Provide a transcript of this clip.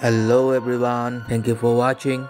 Hello everyone, thank you for watching.